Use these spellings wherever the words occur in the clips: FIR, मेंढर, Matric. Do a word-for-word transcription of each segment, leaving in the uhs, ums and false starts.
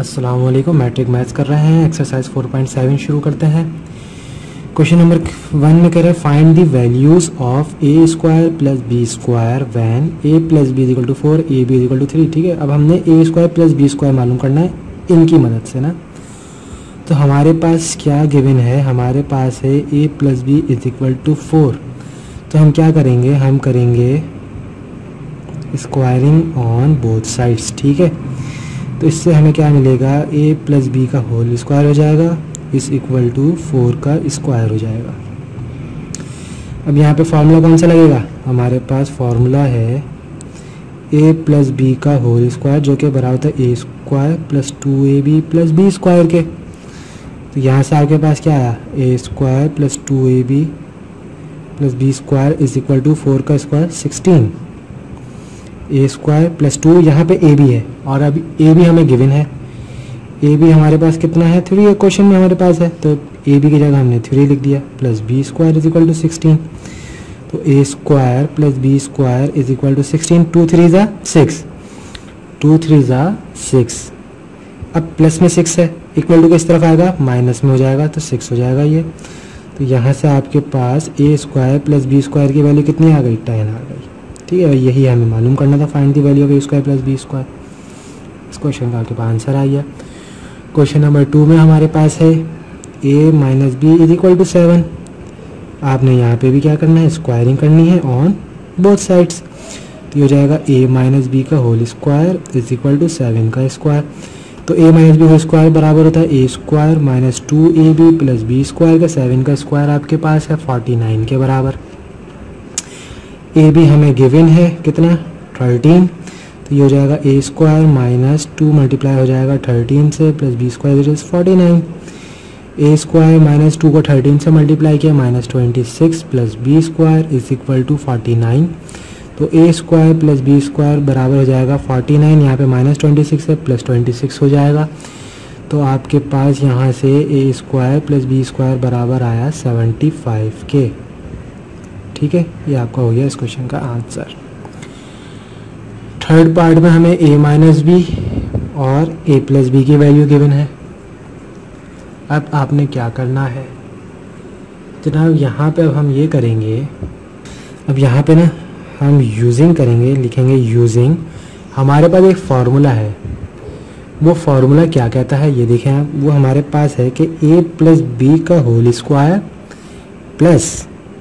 अस्सलाम वालेकुम। Matric maths कर रहे हैं, एक्सरसाइज फोर पॉइंट सेवन शुरू करते हैं। क्वेश्चन नंबर वन में कह रहे हैं find the values of a square plus b square when a plus b is equal to four a b is equal to three. ठीक है, अब हमने a square plus b square मालूम करना है इनकी मदद से ना। तो हमारे पास क्या गिवन है, हमारे पास है a plus b is equal to four. तो हम क्या करेंगे, हम करेंगे स्क्वायरिंग ऑन बोथ साइड्स। ठीक है, तो इससे हमें क्या मिलेगा, ए प्लस बी का होल स्क्वायर हो जाएगा इस इक्वल टू फोर का स्क्वायर हो जाएगा। अब यहाँ पे फार्मूला कौन सा लगेगा, हमारे पास फार्मूला है a प्लस बी का होल स्क्वायर जो कि बराबर होता है a square plus two a b plus b square के। तो यहाँ से आपके पास क्या आया, a square plus two a b plus b square is equal to four का square sixteen. A square plus two, यहाँ पे ए बी है और अब ए बी हमें गिवन है। ए बी हमारे पास कितना है, थ्री है क्वेश्चन में हमारे पास है, तो ए बी की जगह हमने थ्री लिख दिया plus b square is equal to sixteen. तो a square plus b square is equal to sixteen. Two three ज़ा सिक्स, टू थ्री ज़ा सिक्स। अब प्लस में सिक्स है, इक्वल टू किस तरफ आएगा, माइनस में हो जाएगा, तो सिक्स हो जाएगा ये। तो यहाँ से आपके पास a square plus b square की वैल्यू कितनी आ गई, टेन आ गई। ठीक है, यही हमें मालूम करना था, find the value of a square plus b square. इस क्वेश्चन का आपके पास आंसर आ गया। क्वेश्चन नंबर टू में हमारे पास है a minus b is equal to seven. आपने यहाँ पे भी क्या करना है, स्क्वायरिंग करनी है ऑन बोथ साइड्स। तो ये हो जाएगा a माइनस बी का whole square is equal to seven का स्क्वायर। तो a minus b whole square बराबर होता है a square minus two a b plus b square का सेवन का स्क्वायर आपके पास है फोर्टी नाइन के बराबर। ए बी हमें गिवन है कितना, थर्टीन। तो ये हो जाएगा a square minus two multiply हो जाएगा थर्टीन से plus b square which is forty nine. A square minus two को थर्टीन से मल्टीप्लाई किया minus twenty six plus b square is equal to forty nine. तो a square plus b square बराबर हो जाएगा फोर्टी नाइन, यहाँ पर minus twenty six है प्लस ट्वेंटी सिक्स हो जाएगा। तो आपके पास यहाँ से a square plus b square बराबर आया सेवेंटी फाइव के। ठीक है, ये आपका हो गया इस क्वेश्चन का आंसर। थर्ड पार्ट में हमें a माइनस बी और a प्लस बी की वैल्यू गिवन है। अब आपने क्या करना है जनाब, यहाँ पे अब हम ये करेंगे, अब यहाँ पे ना हम यूजिंग करेंगे, लिखेंगे यूजिंग। हमारे पास एक फार्मूला है, वो फार्मूला क्या कहता है ये देखें आप। वो हमारे पास है कि a प्लस बी का whole square plus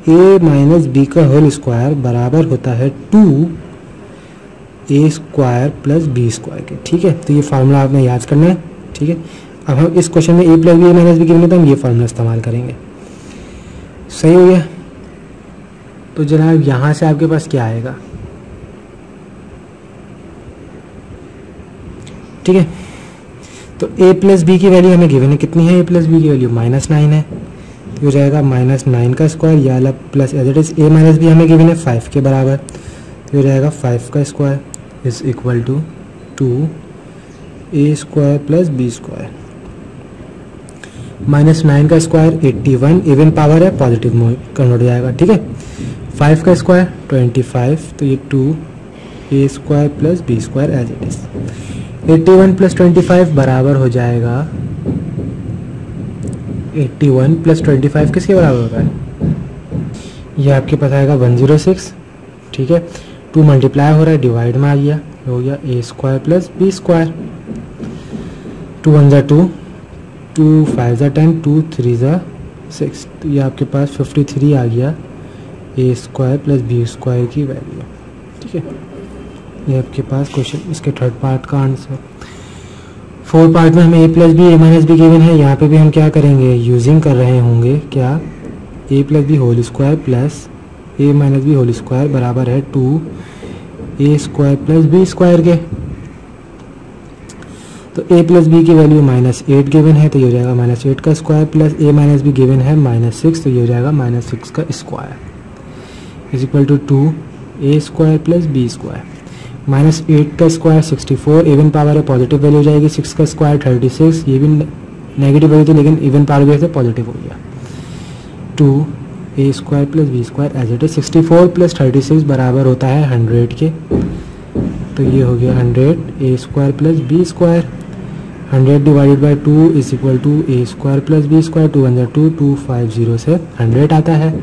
a minus b का होल स्क्वायर बराबर होता है two a square plus b square के। ठीक है, तो ये फार्मूला आपने याद करना है। ठीक है, अब हम इस क्वेश्चन में a plus b minus b given है तो हम ये फार्मूला इस्तेमाल करेंगे। सही हो गया। तो जनाब यहाँ से आपके पास क्या आएगा, ठीक है, तो ए प्लस बी की वैल्यू हमें गिवन है कितनी है, ए प्लस बी की वैल्यू माइनस नाइन है। तो हो जाएगा माइनस नाइन का स्क्वायर या अलग plus as it is. A minus b हमें गिवन है फाइव के बराबर। तो हो जाएगा फाइव का square is equal to two a square plus b square minus nine का square eighty one, even power है पॉजिटिव में कन्वर्ट हो जाएगा। ठीक है, फाइव का स्क्वायर ट्वेंटी फाइव, तो ये two a square plus b square as it is. Eighty one plus twenty five बराबर हो जाएगा, eighty one plus twenty five किसके बराबर होगा है, ये आपके पास आएगा वन जीरो सिक्स। ठीक है, टू मल्टीप्लाई हो रहा है, डिवाइड में आ गया, हो गया a square plus b square. Two one ज़ा टू, टू फाइव ज़ा टेन, टू थ्री ज़ा सिक्स, तो ये आपके पास फिफ्टी थ्री आ गया a square plus b square की वैल्यू। ठीक है, ये आपके पास क्वेश्चन इसके थर्ड पार्ट का आंसर। फोर्थ पार्ट में हमें a plus b a minus b given है। यहाँ पे भी हम क्या करेंगे, यूजिंग कर रहे होंगे क्या, a plus b whole square plus a minus b whole square बराबर है two a square plus b square के। तो ए प्लस बी की वैल्यू माइनस एट गिवन है, तो ये हो जाएगा माइनस एट का square plus a minus b given है माइनस सिक्स, तो ये हो जाएगा माइनस सिक्स का square is equal to two a square plus b square. Minus eight का square sixty four, even power है पॉजिटिव वैल्यू हो जाएगी। सिक्स का स्क्वायर थर्टी सिक्स, ये भी नेगेटिव वैल्यू थी लेकिन इवन पावर वैल्यू से पॉजिटिव हो गया। Two a square plus b square as it is. Sixty four plus thirty six बराबर होता है हंड्रेड के। तो ये हो गया hundred a square plus b square. Hundred divided by two is equal to a square plus b square, two hundred two two five zero से hundred आता है।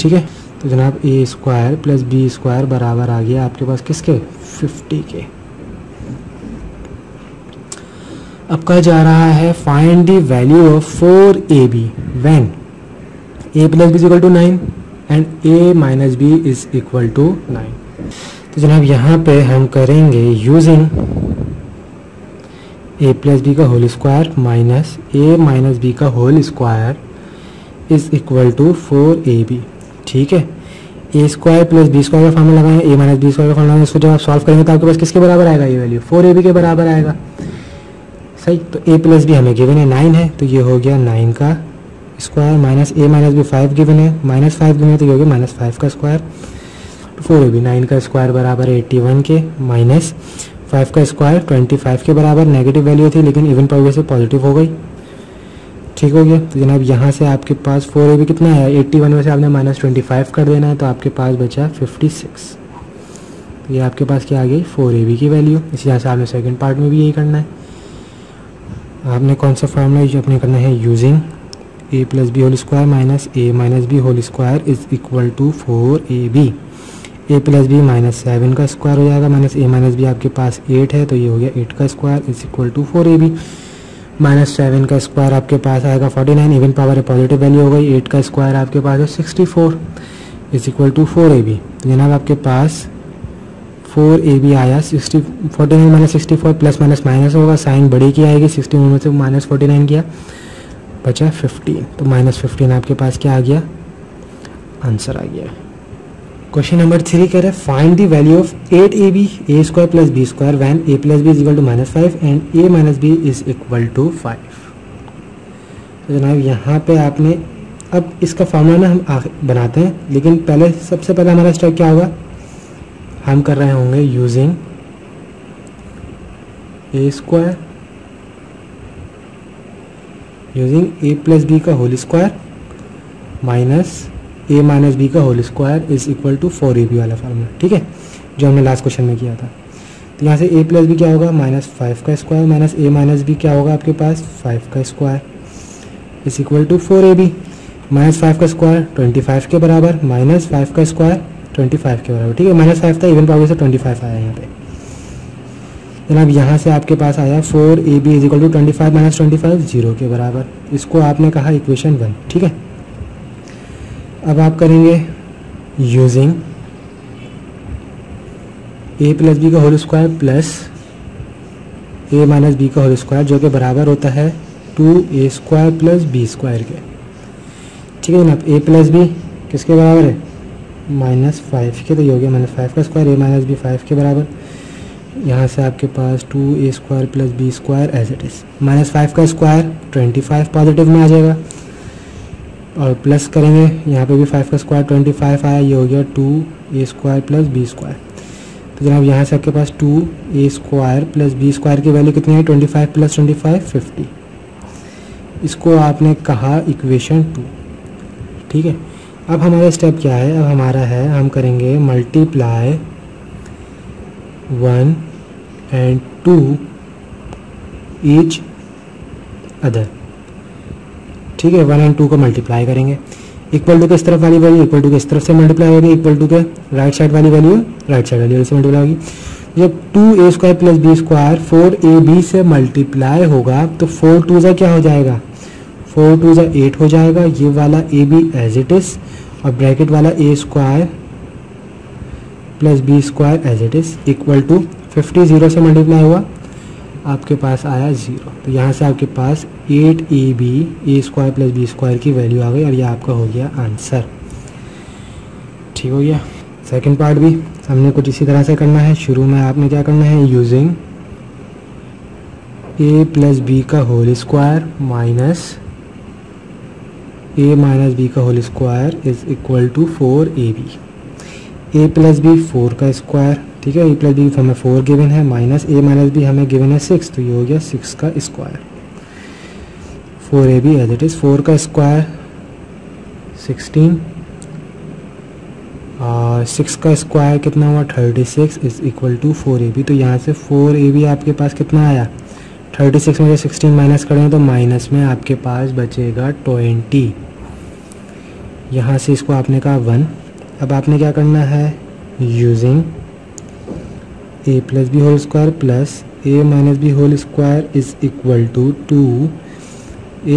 ठीक है, तो जनाब a square plus b square बराबर आ गया आपके पास किसके, फिफ्टी के। अब कहा जा रहा है find the value of four a b when a plus b is equal to nine and a minus b is equal to nine. तो जनाब यहाँ पे हम करेंगे यूजिंग ए प्लस बी का whole square minus a minus b का whole square is equal to four a b. ठीक है, a square plus b square का फॉर्मूला लगाएंगे, ए माइनस बी स्क्वायर का फॉर्मूला लगाएंगे, इसको जब आप सॉल्व करेंगे तो आपके पास किसके बराबर आएगा ये वैल्यू, फोर ए बी के बराबर आएगा। सही, तो a प्लस बी हमें गिवन है नाइन है, तो ये हो गया नाइन का square minus a minus b five given है, माइनस फाइव गिवन है तो ये हो गया माइनस फाइव का स्क्वायर। तो फोर ए बी नाइन का स्क्वायर बराबर एट्टी वन के, माइनस फाइव का स्क्वायर ट्वेंटी फाइव के बराबर। नेगेटिव वैल्यू थी लेकिन इवन पावर से पॉजिटिव हो गई। ठीक हो गया, तो जनाब यहाँ से आपके पास फोर ए बी कितना है, एट्टी वन में से आपने माइनस ट्वेंटी फाइव कर देना है तो आपके पास बचा फिफ्टी सिक्स। तो ये आपके पास क्या आ गई, फोर ए बी की वैल्यू। इसी तरह से आपने सेकेंड पार्ट में भी यही करना है। आपने कौन सा फार्मूला यूज अपने करना है, using a plus b whole square minus a minus b whole square is equal to four a b. A plus b minus seven का स्क्वायर हो जाएगा, माइनस ए माइनस बी आपके पास एट है तो ये हो गया एट का square is equal to four a b. Minus seven का स्क्वायर आपके पास आएगा फोर्टी नाइन, इवन पावर है पॉजिटिव वैल्यू हो गई। एट का स्क्वायर आपके पास है sixty four is equal to four a b. तो जनाब आपके पास फोर ए बी आया, sixty forty nine minus sixty four plus minus minus होगा, साइन बड़ी की आएगी, सिक्सटी वन में से माइनस फोर्टी नाइन किया बचा फिफ्टीन, तो माइनस फिफ्टीन आपके पास क्या आ गया, आंसर आ गया। क्वेश्चन नंबर थ्री कह रहे find the value of eight a b a square plus b square when a plus b is equal to minus five and a minus b is equal to five. तो जनाब यहाँ पे आपने अब इसका formula ना हम बनाते हैं, लेकिन पहले सबसे पहले हमारा स्टेप क्या होगा, हम कर रहे होंगे using a square using a plus b का whole square minus a minus b का whole square is equal to four a b वाला फार्मूला। ठीक है, जो हमने लास्ट क्वेश्चन में किया था। तो यहाँ से ए प्लस बी क्या होगा, माइनस फाइव का square minus a minus b क्या होगा आपके पास, फाइव का square is equal to four a b. Minus five का स्क्वायर ट्वेंटी फाइव के बराबर, माइनस फाइव का स्क्वायर ट्वेंटी फाइव के बराबर। ठीक है, माइनस फाइव था, इवन पावर से ट्वेंटी फाइव आया यहाँ पे। जनाब यहाँ से आपके पास आया four a b is equal to twenty five minus twenty five zero के बराबर। इसको आपने कहा इक्वेशन वन। ठीक है, अब आप करेंगे यूजिंग ए प्लस बी का whole square plus a minus b का होल स्क्वायर, जो कि बराबर होता है two a square plus b square के। ठीक है जनाब, ए प्लस बी किसके बराबर है, माइनस फाइव के, तो ये हो गया माइनस फाइव का square. A minus b five के बराबर, यहाँ से आपके पास two a square plus b square as it is. Minus five का स्क्वायर ट्वेंटी फाइव पॉजिटिव में आ जाएगा, और प्लस करेंगे यहाँ पे भी फाइव का स्क्वायर ट्वेंटी फाइव आया, ये हो गया two a square plus b square. तो जनाब यहाँ से आपके पास two a square plus b square की वैल्यू कितनी है, twenty five plus twenty five fifty. इसको आपने कहा इक्वेशन टू। ठीक है, अब हमारा स्टेप क्या है, अब हमारा है हम करेंगे multiply one and two each other. ठीक है, वन एंड टू को मल्टीप्लाई करेंगे, इक्वल टू के इस तरफ वाली वैल्यू इक्वल टू के इस तरफ से मल्टीप्लाई होगी, इक्वल टू के राइट साइड वाली वैल्यू राइट साइड वाली वैल्यू से मल्टीप्लाई होगी। जब two a square plus b square four a b से मल्टीप्लाई होगा तो फोर टू सा क्या हो जाएगा, फोर टू ज़ा एट हो जाएगा। ये वाला a b as it is और ब्रैकेट वाला a square plus b square as it is equal to fifty, zero से मल्टीप्लाई हुआ आपके पास आया ज़ीरो। तो यहाँ से आपके पास eight a b a square plus b square की वैल्यू आ गई और ये आपका हो गया आंसर। ठीक हो गया, सेकेंड पार्ट भी हमने कुछ इसी तरह से करना है। शुरू में आपने क्या करना है, यूजिंग ए प्लस बी का whole square minus a minus b का whole square is equal to four a b. A plus b four का स्क्वायर, ठीक है, ए प्लस बी हमें फोर गिवन है, माइनस ए माइनस बी हमें given है six, तो ये हो गया सिक्स का square. Four a b as it is, four का स्क्वायर सिक्सटीन और सिक्स का स्क्वायर कितना हुआ thirty six is equal to four a b. तो यहाँ से फोर ए बी आपके पास कितना आया, छत्तीस में से सोलह माइनस करें तो माइनस में आपके पास बचेगा बीस। यहाँ से इसको आपने कहा वन। अब आपने क्या करना है, using a plus b whole square plus a minus b whole square is equal to two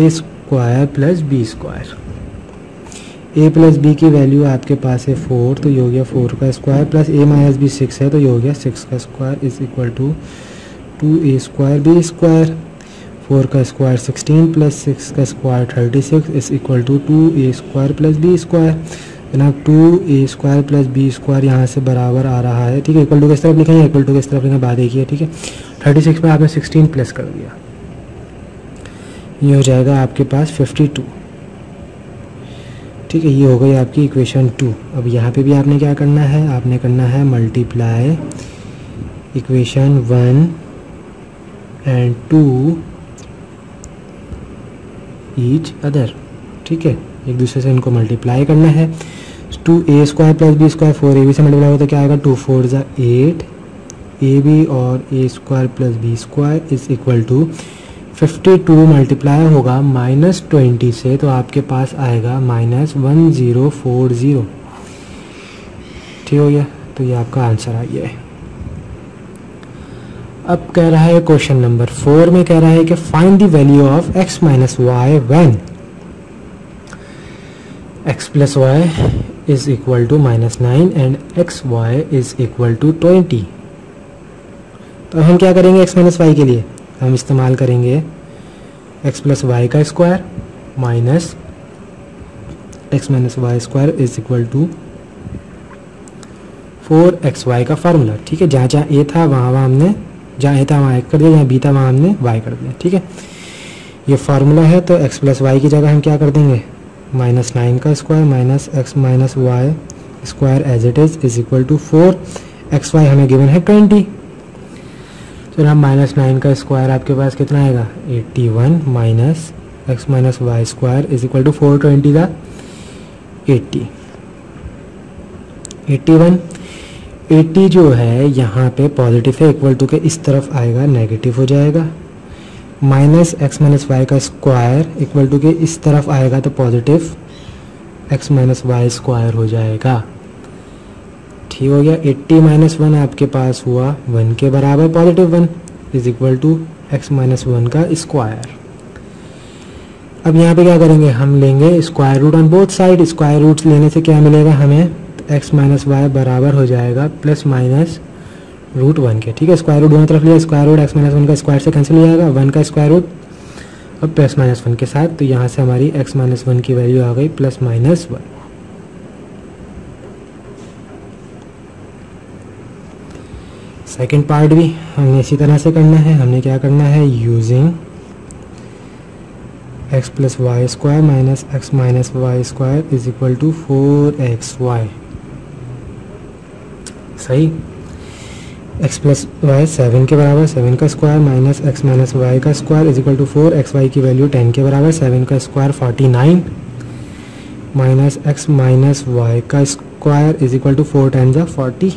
a square plus b square. A plus b की वैल्यू आपके पास है फोर, तो ये हो गया फोर का square, plus a minus b six है तो ये हो गया सिक्स का square is equal to two a square b square. Four का स्क्वायर सिक्सटीन प्लस सिक्स का square thirty six is equal to two a square plus b square. जनाब two a square plus b square यहाँ से बराबर आ रहा है, ठीक है, इक्वल टू किस तरफ लिखेंगे, इक्वल टू किस तरफ लिखना बात एक ही है, ठीक है। थर्टी सिक्स में आपने सिक्सटीन प्लस कर दिया, ये हो जाएगा आपके पास फिफ्टी टू, ठीक है। ये हो गई आपकी इक्वेशन टू। अब यहाँ पे भी आपने क्या करना है, आपने करना है multiply equation one and two each other, ठीक है, एक दूसरे से इनको मल्टीप्लाई करना है। Two a square plus b square, four a b से मल्टीप्लाई हो तो क्या आएगा, टू फोर ज़ा एट ए बी और a square plus b square is equal to fifty two multiply होगा माइनस ट्वेंटी से तो आपके पास आएगा minus one zero four zero, ठीक हो गया। तो ये आपका आंसर आ गया है। अब कह रहा है क्वेश्चन नंबर फोर में, कह रहा है कि find the value of x minus y when x plus y is equal to minus nine and x y is equal to twenty. तो हम क्या करेंगे, एक्स माइनस वाई के लिए हम इस्तेमाल करेंगे x प्लस वाई का square minus x minus y square is equal to four x y का फार्मूला, ठीक है। जहाँ जहाँ ए था वहाँ वहाँ हमने, जहाँ ए था वहाँ x कर दिया, जहाँ बी था वहाँ हमने y कर दिया, ठीक है। ये फार्मूला है तो x प्लस वाई की जगह हम क्या कर देंगे, माइनस नाइन का square minus x minus y square as it is is equal to four x y हमें गिवन है ट्वेंटी। चलो हम माइनस नाइन का स्क्वायर आपके पास कितना आएगा, eighty one minus x minus y square is equal to four twenty का एट्टी। एट्टी वन एट्टी जो है यहाँ पे पॉजिटिव है, इक्वल टू के इस तरफ आएगा नेगेटिव हो जाएगा, माइनस एक्स माइनस वाई का स्क्वायर इक्वल टू के इस तरफ आएगा तो positive x minus y square हो जाएगा, ठीक हो गया। एट्टी माइनस वन आपके पास हुआ वन के बराबर, positive one is equal to x minus one का स्क्वायर। अब यहाँ पे क्या करेंगे, हम लेंगे square root on both side. Square root लेने से क्या मिलेगा हमें, एक्स माइनस वाई बराबर हो जाएगा प्लस माइनस रूट वन के, ठीक है। स्क्वायर रूट दोनों तरफ लिया, square root x minus one का स्क्वायर से कैंसिल हो जाएगा, वन का स्क्वायर रूट और प्लस माइनस वन के साथ, तो यहाँ से हमारी एक्स माइनस वन की वैल्यू आ गई plus minus one. Second part भी हमने इसी तरह से करना है, हमने क्या करना है, using x plus y square minus x minus y square is equal to four x y, सही। एक्स प्लस वाई सेवन के बराबर, सेवन का square minus x minus y का square is equal to four x y की value ten के बराबर, seven का square forty nine minus x minus y का square is equal to four ten जा forty.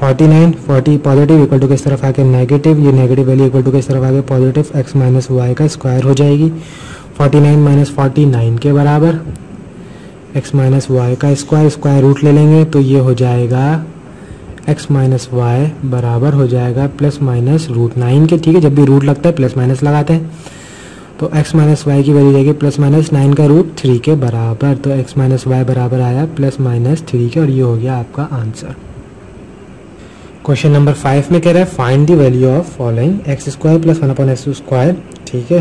Forty nine, forty positive equal to किस तरफ आके नेगेटिव, ये नेगेटिव वैल्यू इक्वल टू किस तरफ आके पॉजिटिव x माइनस वाई का स्क्वायर हो जाएगी। Forty nine minus forty nine के बराबर x माइनस वाई का स्क्वायर, स्क्वायर रूट ले लेंगे तो ये हो जाएगा x माइनस वाई बराबर हो जाएगा प्लस माइनस रूट नाइन के, ठीक है। जब भी रूट लगता है प्लस माइनस लगाते हैं, तो x माइनस वाई की वैल्यू जाएगी प्लस माइनस नाइन का रूट थ्री के बराबर, तो x माइनस वाई बराबर आया प्लस माइनस थ्री के, और ये हो गया आपका आंसर। क्वेश्चन नंबर फाइव में कह रहा है find the value of following x square plus one upon x square, ठीक है,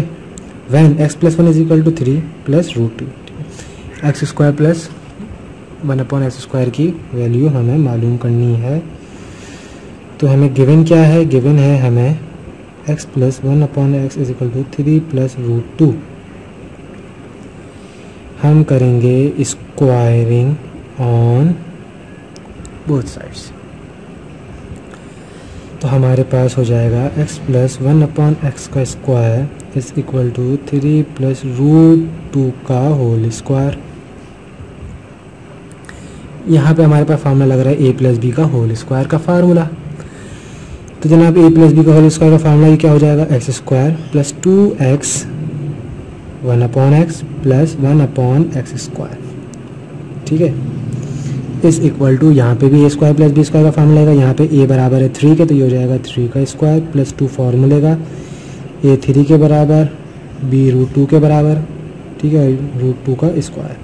when x plus one is equal to three plus root two. X square plus one upon x square की value हमें मालूम करनी है, तो हमें given क्या है, गिवन है हमें x plus one upon x is equal to three plus root two. हम करेंगे स्क्वायरिंग ऑन बोथ साइड्स, तो हमारे पास हो जाएगा x plus one upon x का square is equal to three plus root two का होल स्क्वायर। यहाँ पे हमारे पास फार्मूला लग रहा है a प्लस बी का होल स्क्वायर का फार्मूला, तो जनाब ए प्लस बी का होल स्क्वायर का फार्मूला क्या हो जाएगा, x square plus two x one upon x plus one upon x square, ठीक है। इस इक्वल टू यहाँ पे भी a square plus b square का फार्मूला आएगा, यहाँ पे ए बराबर है थ्री के, तो ये हो जाएगा थ्री का स्क्वायर प्लस टू फार्मूले का, ए थ्री के बराबर बी रूट टू के बराबर, ठीक है, रूट टू का स्क्वायर।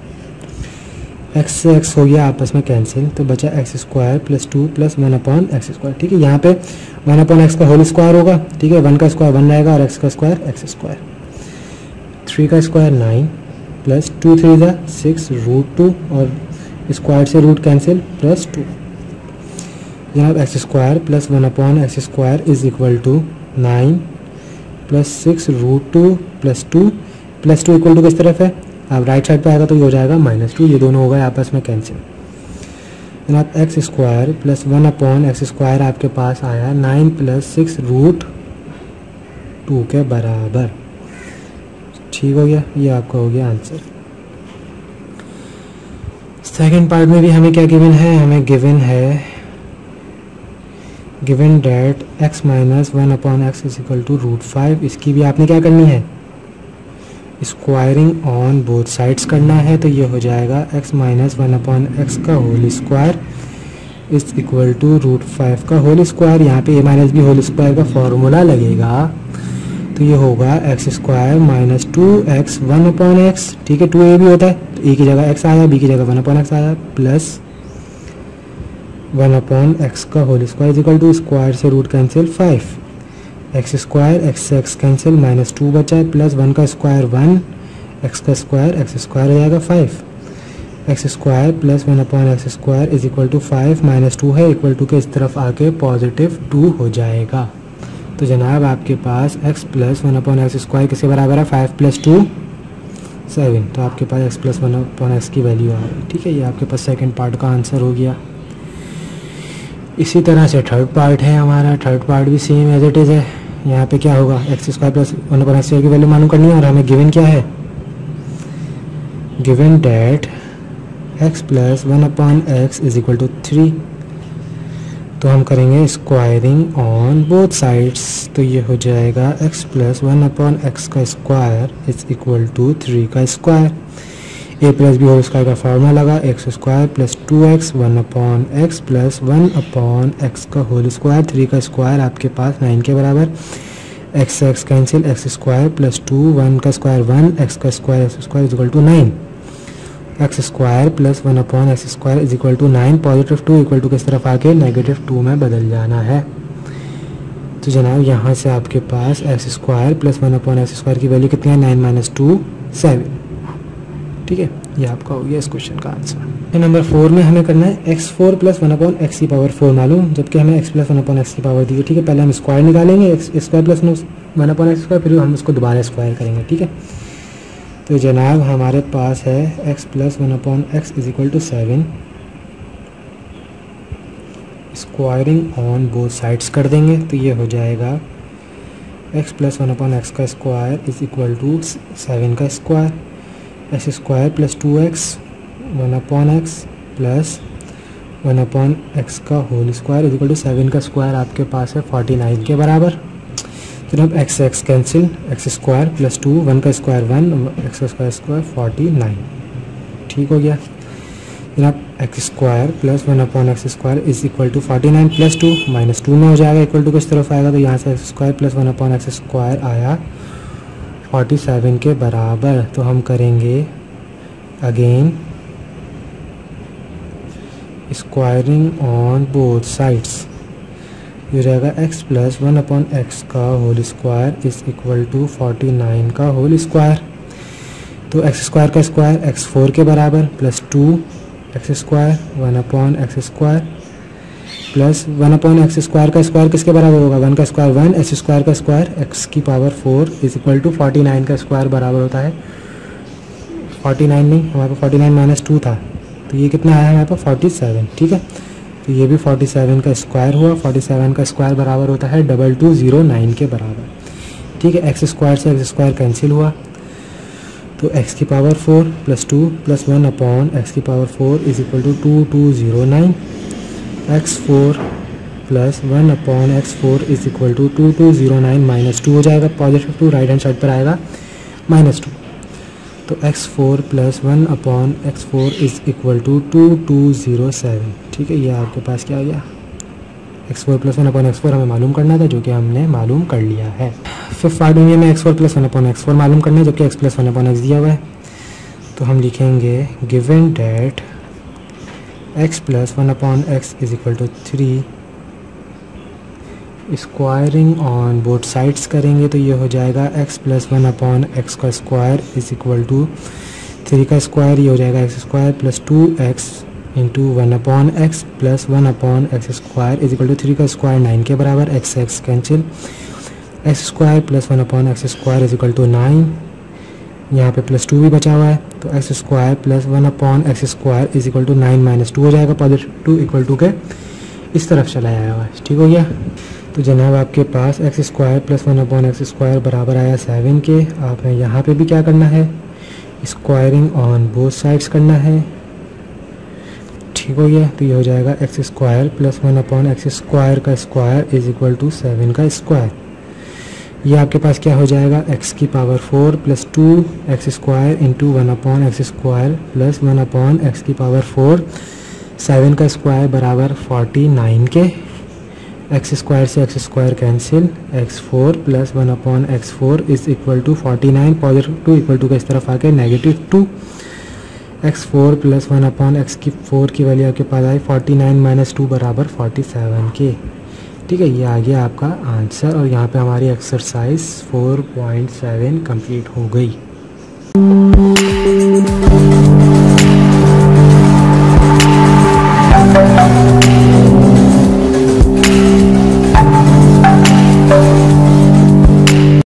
एक्स से एक्स हो गया आपस में कैंसिल, तो बचा x square plus two plus one upon x square, ठीक है। यहाँ पे वन अपॉन एक्स का होल स्क्वायर होगा, ठीक है, वन का स्क्वायर वन रहेगा और एक्स का स्क्वायर एक्स स्क्वायर, थ्री का square nine plus two three ज़ा सिक्स रूट टू और स्क्वायर से रूट कैंसिल प्लस टू। जनाब x square plus one upon x square is equal to nine plus six root two plus two plus two equal to किस तरफ है, अब right side पे आएगा तो ये हो जाएगा माइनस टू, ये दोनों हो गए आपस में कैंसिल। जनाब x square plus one upon x square आपके पास आया nine plus six root two के बराबर, ठीक हो गया, ये आपका हो गया आंसर। सेकेंड पार्ट में भी हमें क्या गिवन है, हमें गिवन है given that x minus one upon x is equal to root five, इसकी भी आपने क्या करनी है, स्क्वायरिंग ऑन बोथ साइड्स करना है, तो ये हो जाएगा x minus one upon x का whole square is equal to root five का होल स्क्वायर, यहाँ पे a minus b whole square का फॉर्मूला लगेगा, तो ये होगा x square minus two x one upon x, ठीक है, टू ए भी होता है तो ए की जगह एक्स आया, बी की जगह वन अपॉन एक्स आया, प्लस वन अपॉन एक्स का whole square equal to square से root cancel five, x square x से एक्स कैंसिल माइनस टू बचा है, प्लस वन का स्क्वायर वन, एक्स का स्क्वायर एक्स स्क्वायर हो जाएगा five, x square plus one upon x square is equal to five minus two है, equal to के इस तरफ आके पॉजिटिव टू हो जाएगा। तो जनाब आपके पास x plus one upon x square किसके बराबर है, फाइव प्लस टू सेवन, तो आपके पास x plus one upon x की वैल्यू आ रही है, ठीक है। ये आपके पास सेकंड पार्ट का आंसर हो गया। इसी तरह से थर्ड पार्ट है हमारा, थर्ड पार्ट भी सेम एज इट इज़ है, यहाँ पे क्या होगा, x square plus one upon x की वैल्यू मालूम करनी है और हमें गिवन क्या है, given that x plus one upon x is equal to three, तो हम करेंगे स्क्वायरिंग ऑन बोथ साइड्स, तो ये हो जाएगा x plus one upon x का square is equal to three का square, a plus b whole square का फार्मूला लगा, x square plus two x one upon x plus one upon x का whole square, three का square आपके पास nine के बराबर, x से x cancel, x square plus two one का स्क्वायर वन, एक्स का square x square is equal to nine, x square plus one upon x square is equal to nine, positive two equal to किस तरफ आके negative to में बदल जाना है। तो जनाब यहाँ से आपके पास x square plus one upon x square की वैल्यू कितनी है, नाइन माइनस टू सेवन, ठीक है, ये आपका हो गया इस क्वेश्चन का आंसर। नंबर फोर में हमें करना है x four plus one upon x की पावर फोर मालूम, जबकि हमें x plus one upon x की पावर दी है, ठीक है। पहले हम स्क्वायर निकालेंगे x square plus one upon x square, फिर हम उसको दोबारा स्क्वायर करेंगे, ठीक है। तो जनाब हमारे पास है x plus one upon x is equal to seven, squaring on both sides कर देंगे, तो ये हो जाएगा x plus one upon x का square is equal to seven का square, x square plus two x one upon x plus one upon x का whole square is equal to seven का स्क्वायर आपके पास है फोर्टी नाइन के बराबर। जनाब एक्स से x cancel, x square plus two one का स्क्वायर वन, एक्स का स्क्वायर स्क्वायर फोर्टी नाइन, ठीक हो गया। जनाब x square plus one upon x square is equal to forty nine plus two minus two में हो जाएगा, इक्वल टू किस तरफ आएगा, तो यहाँ से x square plus one upon x square आया फोर्टी सेवन के बराबर। तो हम करेंगे again squaring on both sides, हो जाएगा x plus one upon x का whole square is equal to forty nine का होल स्क्वायर, तो एक्स स्क्वायर का स्क्वायर एक्स फोर के बराबर plus two x square one upon x square plus one upon x square का square किसके बराबर होगा, वन का स्क्वायर वन, एक्स स्क्वायर का स्क्वायर एक्स की power four is equal to forty nine का स्क्वायर बराबर होता है फोर्टी नाइन नहीं, हमारे पास फोर्टी नाइन माइनस टू था, तो ये कितना आया हमारे पास फोर्टी सेवन, ठीक है। तो ये भी फोर्टी सेवन का स्क्वायर हुआ, फोर्टी सेवन का स्क्वायर बराबर होता है डबल टू जीरो नाइन के बराबर, ठीक है। एक्स स्क्वायर से एक्स स्क्वायर कैंसिल हुआ, तो x की power four plus two plus one upon x की power four is equal to two two zero nine, x four plus one upon x four is equal to two two zero nine minus two हो जाएगा, positive two right hand side पर आएगा minus two. तो x four plus one upon x four is equal to two two zero seven. ठीक है, ये आपके पास क्या आ गया, x four plus one upon x four हमें मालूम करना था, जो कि हमने मालूम कर लिया है। फिफ्थ पार्ट में हमें x four plus one upon x four मालूम करना है, जबकि x plus one upon x दिया हुआ है। तो हम लिखेंगे given that x plus one upon x is equal to three, squaring on both sides करेंगे तो ये हो जाएगा x plus one upon x का square is equal to three का स्क्वायर, ये हो जाएगा x square plus two x into one upon x plus one upon x square is equal to three का स्क्वायर नाइन के बराबर, x x cancel, x square plus one upon x square is equal to nine, यहाँ पे plus two भी बचा हुआ है तो x square plus one upon x square is equal to nine minus two हो जाएगा, पॉजिटिव टू इक्वल टू के इस तरफ चला आया हुआ है। ठीक हो गया, तो जनाब आपके पास x square plus one upon x square बराबर आया सेवन के। आपने यहाँ पे भी क्या करना है, स्क्वायरिंग ऑन बोथ साइड्स करना है। ठीक हो गया, तो ये हो जाएगा x square plus one upon x square का square is equal to seven का स्क्वायर। ये आपके पास क्या हो जाएगा, एक्स की power four plus two x square into one upon x square plus one upon x की पावर फोर सेवन का स्क्वायर बराबर फोर्टी नाइन के। एक्स स्क्वायर से x square cancel, x four plus one upon x four is equal to forty nine, positive two equal to का इस तरफ आके negative two. X four plus one upon x की four की value आपके पास आई फोर्टी नाइन माइनस टू बराबर फोर्टी सेवन के। ठीक है, ये आ गया आपका आंसर और यहाँ पे हमारी exercise four point seven complete हो गई।